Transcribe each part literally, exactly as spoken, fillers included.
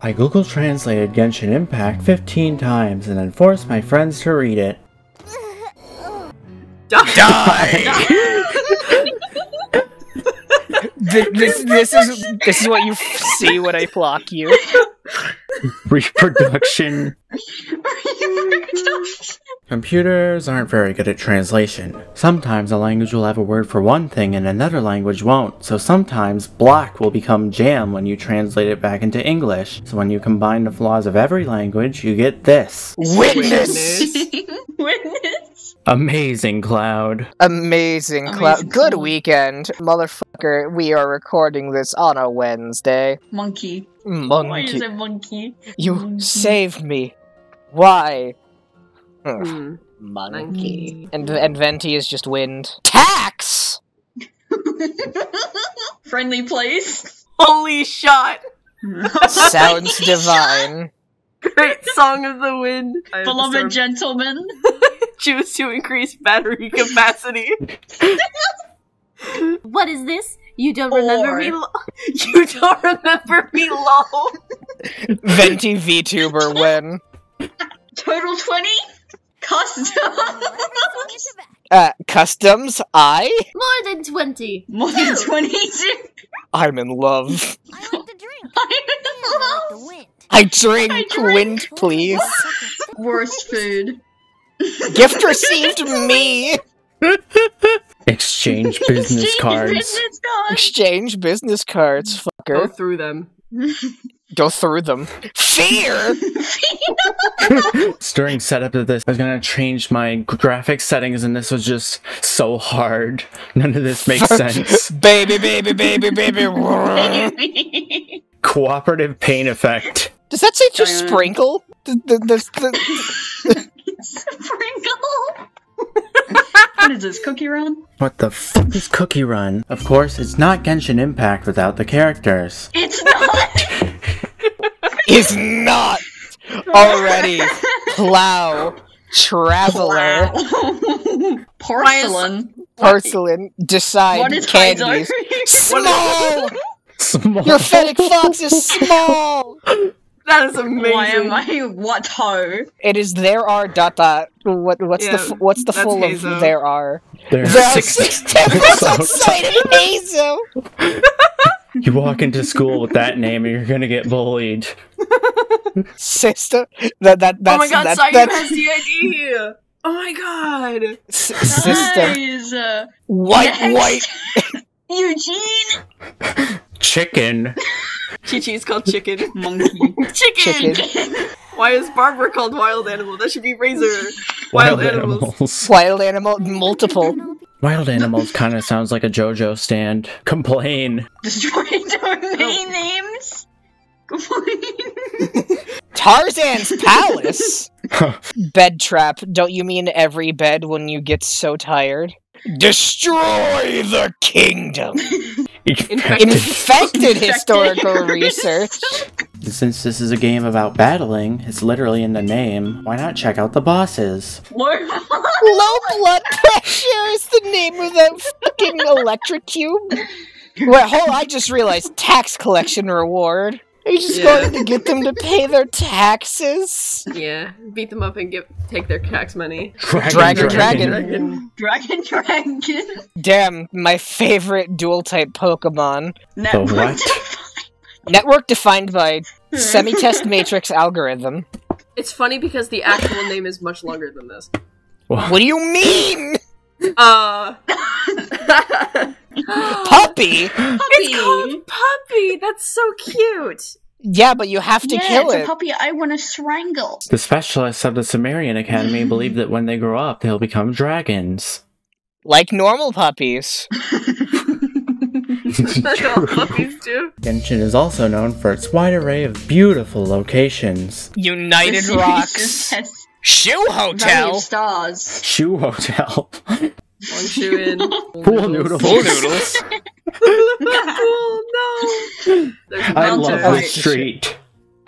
I Google translated Genshin Impact fifteen times and then forced my friends to read it. Die! Die! This, this, this is this is what you see when I block you. Reproduction. Computers aren't very good at translation. Sometimes a language will have a word for one thing and another language won't, so sometimes block will become jam when you translate it back into English. So when you combine the flaws of every language, you get this. Witness! Witness! Amazing, Cloud. Amazing, Cloud. Good weekend. Motherfucker, we are recording this on a Wednesday. Monkey. Monkey. Why is it monkey? You monkey. Saved me. Why? Mm. Monkey. And and Venti is just wind. Tax! Friendly place. Holy shot! Sounds divine. Great song of the wind. Beloved gentlemen. Choose to increase battery capacity. What is this? You don't or... remember me. You don't remember me. Lol. Venti VTuber win. Total twenty. Custom. uh, customs. I. More than twenty. More than twenty-two. I'm in love. I like to drink. I like the wind. I drink, I drink. Wind, please. Worst food. Gift received me. Exchange business Exchange cards. Business card. Exchange business cards, fucker. Go through them. Go through them. Fear! During setup of this, I was gonna change my graphic settings and this was just so hard. None of this makes sense. Baby, baby, baby, baby. Cooperative pain effect. Does that say just um. sprinkle? The, the, the, the... Sprinkle? What is this, Cookie Run? What the fuck is Cookie Run? Of course, it's not Genshin Impact without the characters. It's not! It's not! Already! Plow. Traveler. Plow. Porcelain. Porcelain. Decide. What is candies. Small! Small! Your fennec fox is small! That is amazing. Why am I what ho? It is there are dot dot. What what's yeah, the what's the full Hazo. Of there are? There, there are six temples outside of Hazo. You walk into school with that name, and you're gonna get bullied. Sister, that that that's, oh my god, that, Sayu that, has the I D here. Oh my god, S nice. Sister, white Next. White Eugene. Chicken. Chi-Chi is called chicken. Monkey. Chicken. Chicken! Why is Barbara called wild animal? That should be Razor. Wild, wild animals. animals. Wild animal, multiple. Wild animals kind of sounds like a JoJo stand. Complain. Destroy domain oh. names? Complain. Tarzan's palace? Bed trap. Don't you mean every bed when you get so tired? Destroy the kingdom! Infected, Infected historical research. Since this is a game about battling, it's literally in the name, why not check out the bosses? Low blood pressure is the name of the fucking electric cube. Wait, hold on, I just realized tax collection reward. Are you just yeah. going to get them to pay their taxes? Yeah, beat them up and get take their tax money. Dragon, dragon, dragon, dragon, dragon, dragon. dragon. Damn, my favorite dual type Pokemon. Network defined. Network defined by semi-test matrix algorithm. It's funny because the actual name is much longer than this. What, what do you mean? Uh. Puppy? Puppy! It's called Puppy! That's so cute! Yeah, but you have to yeah, kill it's it. It's a puppy I want to strangle. The specialists of the Sumerian Academy believe that when they grow up, they'll become dragons. Like normal puppies. That's all puppies do. Genshin is also known for its wide array of beautiful locations. United this Rocks. Shoe Hotel! Stars. Shoe Hotel. One shoe in. Pool noodles. Pool noodles. Pool, no. I love right. this street.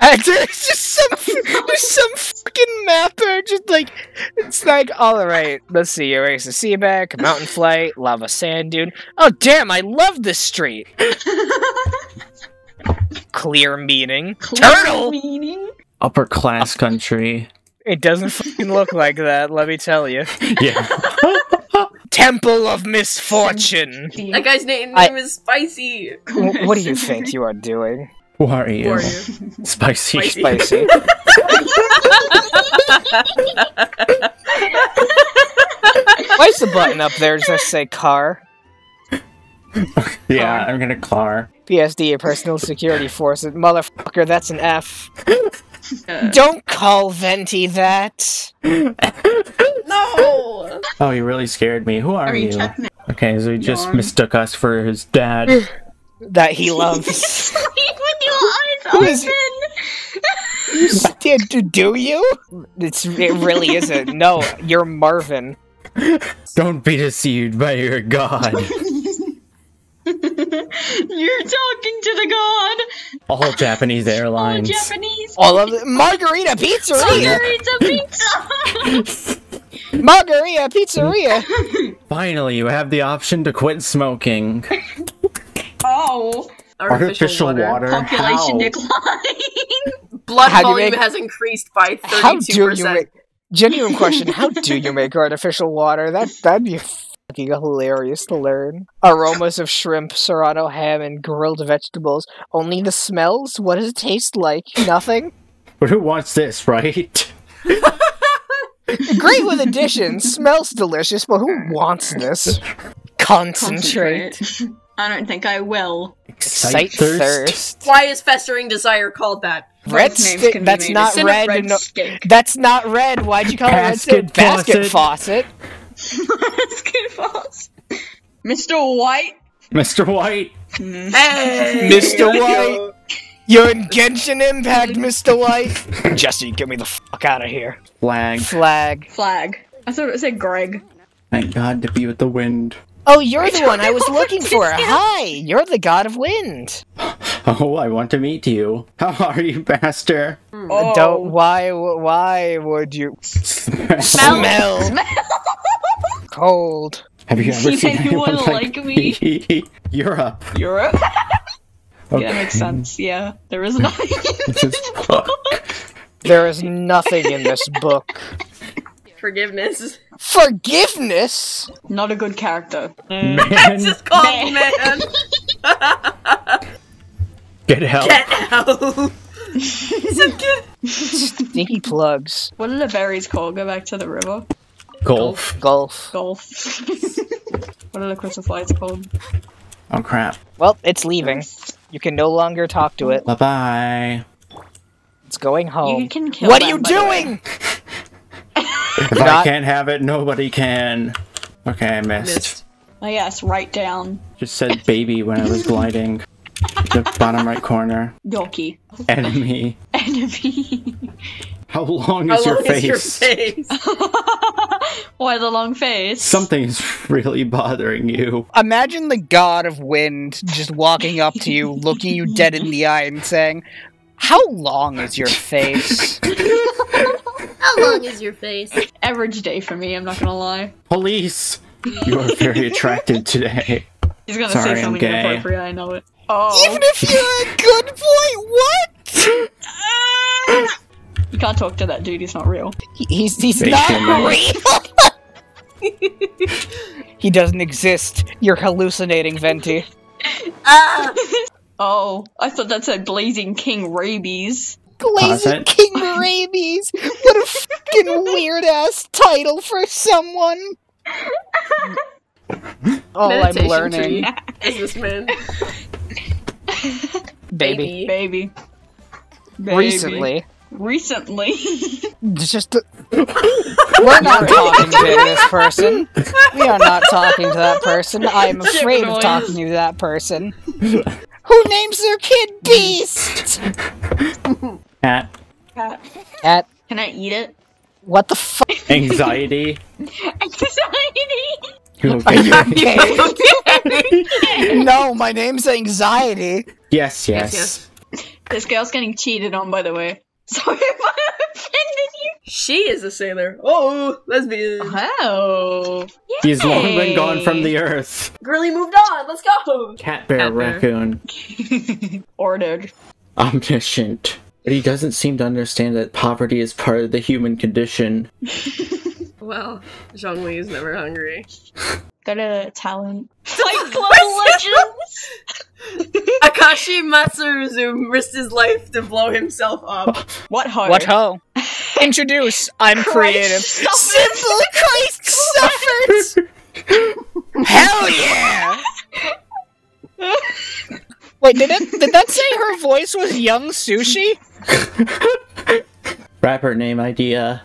And there's just some, there's some fucking mapper just like, it's like, all right, let's see, erase the sea back, mountain flight, lava sand dune. Oh damn, I love this street. Clear meaning. Clear Turtle! Meaning? Upper class country. It doesn't fucking look like that, let me tell you. Yeah. Temple of Misfortune. That guy's name, I... name is Spicy. W what do you think you are doing? Who are you? Who are you? Spicy. Spicy. Spicy. Why is the button up there? Does that say car? Yeah, I'm gonna car. P S D, a personal security force. Motherfucker, that's an F. Uh, Don't call Venti that! No! Oh, you really scared me. Who are, are you? you? Okay, so he just Norm. mistook us for his dad. That he loves. With your eyes open! You do you? It's, it really isn't. No, you're Marvin. Don't be deceived by your god. You're talking to the god! All Japanese airlines. All Japanese. All of the Margarita Pizzeria! Margarita Pizza! Margarita Pizzeria! Finally, you have the option to quit smoking. Oh. Artificial, Artificial water. water. Population How? decline. Blood How volume has increased by thirty-two percent. How do you make... Genuine question, how do you make artificial water? That, that'd be... hilarious to learn. Aromas of shrimp, serrano ham, and grilled vegetables. Only the smells? What does it taste like? Nothing? But who wants this, right? Great with additions. Smells delicious, but who wants this? Concentrate. Concentrate. I don't think I will. Excite thirst. thirst. Why is festering desire called that? Red stick. That's not red. red no stick. That's not red. Why'd you call Basket it red? Basket faucet. faucet. Mister White? Mister White! Hey! Mister White! You're in Genshin Impact, Mister White! Jesse, get me the fuck out of here. Flag. Flag. Flag. I thought it said Greg. Thank God to be with the wind. Oh, you're the one I was looking for! Hi! You're the god of wind! Oh, I want to meet you. How are you, Master? Oh. Don't- why- why would you- Smell! Smell! Smell. Cold. Have you ever you seen anyone like, like me? me? Europe. Europe? Okay. Yeah, that makes sense. Yeah, there is nothing in this, this book. There is nothing in this book. Forgiveness. Forgiveness? Not a good character. Mm. Man. That's just called man. man. Get help. Get help. Stinky plugs. What are the berries called? Go back to the river. Golf. Golf. Golf. What are the crystal flies called? Oh crap. Well, it's leaving. You can no longer talk to it. Bye-bye. It's going home. You can kill What them, are you doing?! If Not... I can't have it, nobody can. Okay, I missed. missed. Oh yeah, it's right down. Just said baby when I was gliding. The bottom right corner. Yoki. Enemy. Enemy. How long How is long your face? Is your face? Why the long face? Something's really bothering you. Imagine the god of wind just walking up to you, looking you dead in the eye and saying, how long is your face? How long is your face? Average day for me, I'm not gonna lie. Police! You are very attractive today. He's gonna Sorry, say something inappropriate, I know it. Oh. Even if you're a good boy, what? uh... You can't talk to that dude, he's not real. He, he's he's Bacon. not real! He doesn't exist. You're hallucinating, Venti. Ah. Oh, I thought that said Blazing King Rabies. Blazing King Rabies? What a fucking weird-ass title for someone! All Meditation I'm learning. Is this man? Baby. Baby. Baby. Recently. Recently. Just a... We're not talking to this person. We are not talking to that person. I am afraid of talking to that person. Who names their kid Beast? Cat. Cat. Cat. Can I eat it? What the fuck? Anxiety. Anxiety. You okay? You okay? No, my name's Anxiety. Yes, yes. yes, yes. This girl's getting cheated on, by the way. Sorry if I offended you. She is a sailor. Oh, lesbian. Oh. Yay. He's long been gone from the earth. Girlie moved on. Let's go. Cat bear, Cat bear. raccoon. Ordered. omniscient. But he doesn't seem to understand that poverty is part of the human condition. Well, Zhongli is never hungry. Go to talent. Fight Club Legends! Akashi Matsuruzu risked his life to blow himself up. What ho? What ho? Introduce, I'm creative. Simple Christ suffered! Hell yeah! Wait, did, it, did that say her voice was Young Sushi? Rapper name idea.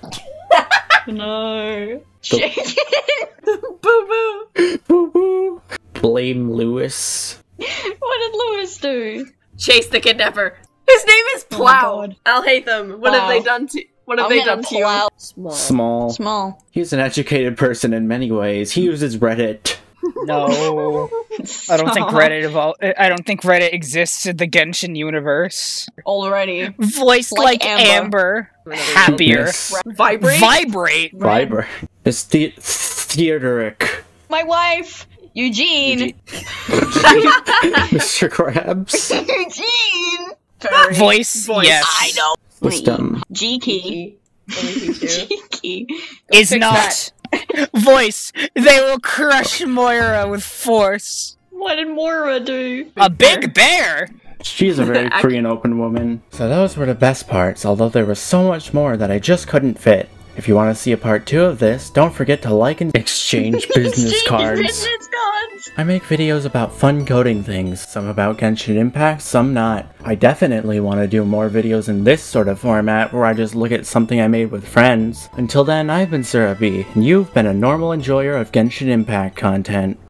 No. Boo boo. Boo boo. Blame Lewis. What did Lewis do? Chase the kidnapper. His name is Plow. Oh, I'll hate them. What wow. have they done to? What have I'll they done to you? Small. Small. Small. He's an educated person in many ways. He uses Reddit. No, I don't think Reddit evol I don't think Reddit exists in the Genshin universe. Already, voice like, like Amber, Amber. happier, vibrate, vibrate, vibrate. It's the Theodoric. My wife, Eugene, Eugene. Mister Krabs, Eugene. Very voice, voice, yes, I know. Wisdom, G-key, G-key is not. That. Voice, they will crush Moira with force. What did Moira do? A big bear? She's a very free and open woman. So those were the best parts, although there was so much more that I just couldn't fit. If you want to see a part two of this, don't forget to like and exchange business exchange cards. Business cards! I make videos about fun coding things, some about Genshin Impact, some not. I definitely want to do more videos in this sort of format where I just look at something I made with friends. Until then, I've been Sarah B, and you've been a normal enjoyer of Genshin Impact content.